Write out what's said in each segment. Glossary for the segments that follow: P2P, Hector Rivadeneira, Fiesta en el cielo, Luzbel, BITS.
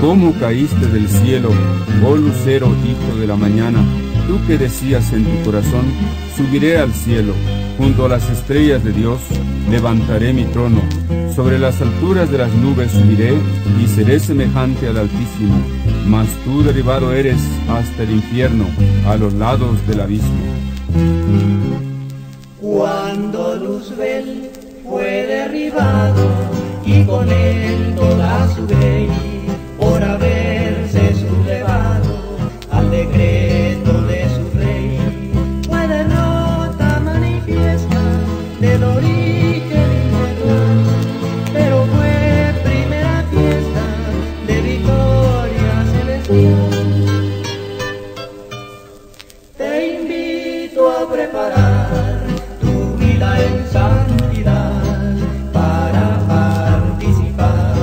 ¿Cómo caíste del cielo, oh lucero, hijo de la mañana? Tú que decías en tu corazón, subiré al cielo, junto a las estrellas de Dios, levantaré mi trono, sobre las alturas de las nubes subiré, y seré semejante al Altísimo, mas tú derribado eres hasta el infierno, a los lados del abismo. Cuando Luzbel fue derribado, y con él toda su ley, por haberse sublevado al decreto de su rey, fue derrota manifiesta del origen inmortal, pero fue primera fiesta de victoria celestial. Te invito a preparar tu vida en santidad para participar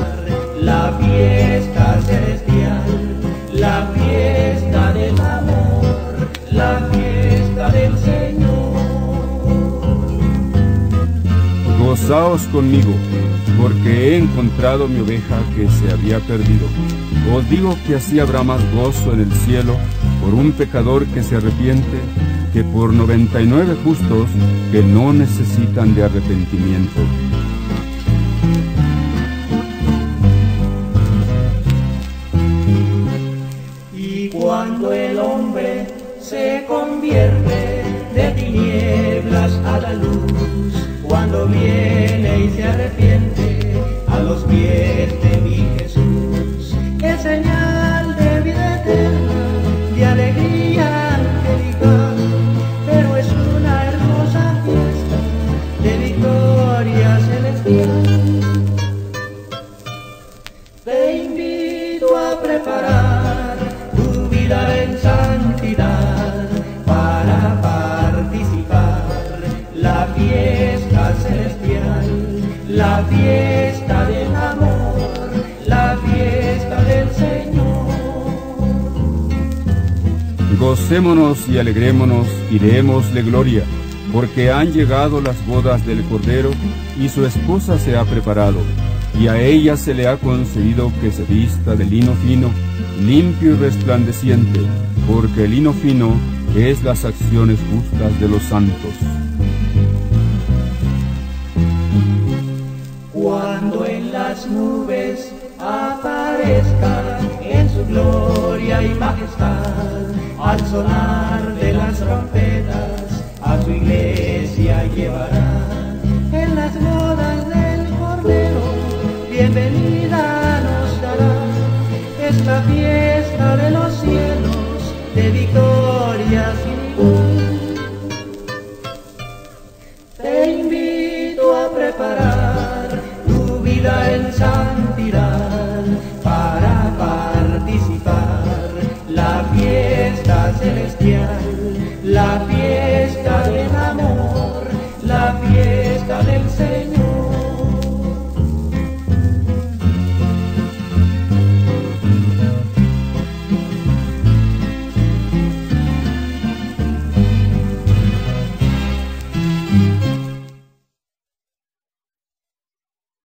la fiesta celestial, la fiesta del amor, la fiesta del Señor. Gozaos conmigo, porque he encontrado mi oveja que se había perdido. Os digo que así habrá más gozo en el cielo por un pecador que se arrepiente, que por 99 justos que no necesitan de arrepentimiento. Cuando el hombre se convierte de tinieblas a la luz, cuando viene y se arrepiente a los pies de mi Jesús, qué señal de vida eterna, de alegría angelical, pero es una hermosa fiesta de victoria celestial. Te invito a preparar en santidad para participar la fiesta celestial, la fiesta del amor, la fiesta del Señor. Gocémonos y alegrémonos y démosle gloria, porque han llegado las bodas del Cordero y su esposa se ha preparado, y a ella se le ha concedido que se vista de lino fino, limpio y resplandeciente, porque el lino fino es las acciones justas de los santos. Cuando en las nubes aparezca en su gloria y majestad, al sonar de las trompetas a su iglesia llevará, en las bodas del Cordero bienvenida nos dará. Esta fiesta de los cielos, de victoria sin igual. Te invito a preparar tu vida en santidad para participar la fiesta celestial, la fiesta